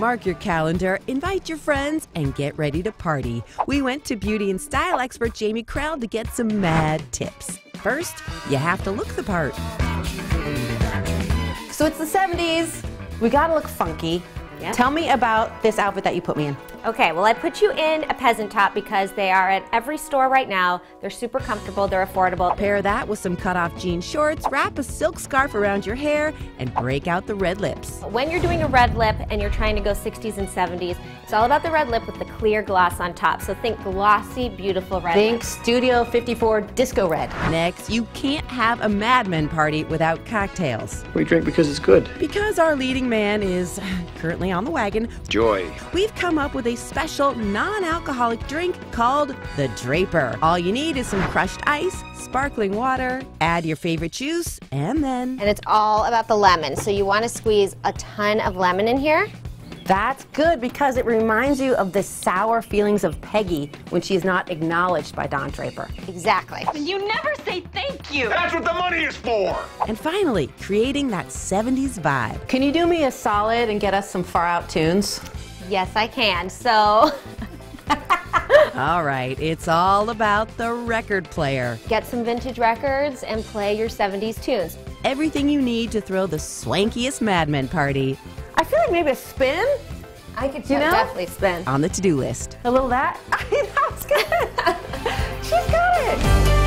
Mark your calendar, invite your friends, and get ready to party. We went to beauty and style expert Jamie Krell to get some mad tips. First, you have to look the part. So it's the 70s. We gotta look funky. Yep. Tell me about this outfit that you put me in. Okay, well, I put you in a peasant top because they are at every store right now. They're super comfortable, they're affordable. Pair that with some cut-off jean shorts, wrap a silk scarf around your hair, and break out the red lips. When you're doing a red lip and you're trying to go 60s and 70s, it's all about the red lip with the clear gloss on top. So think glossy, beautiful red lip. Think Studio 54 disco red. Next, you can't have a Mad Men party without cocktails. We drink because it's good. Because our leading man is currently on the wagon. Joy. We've come up with a special non-alcoholic drink called the Draper. All you need is some crushed ice, sparkling water, add your favorite juice, and then... And it's all about the lemon, so you want to squeeze a ton of lemon in here. That's good because it reminds you of the sour feelings of Peggy when she's not acknowledged by Don Draper. Exactly. You never say thank you. That's what the money is for. And finally, creating that 70s vibe. Can you do me a solid and get us some far out tunes? Yes, I can. So... All right, it's all about the record player. Get some vintage records and play your 70s tunes. Everything you need to throw the swankiest Mad Men party. I feel like maybe a spin? I could definitely spin. On the to-do list. A little that? That's good. She's got it.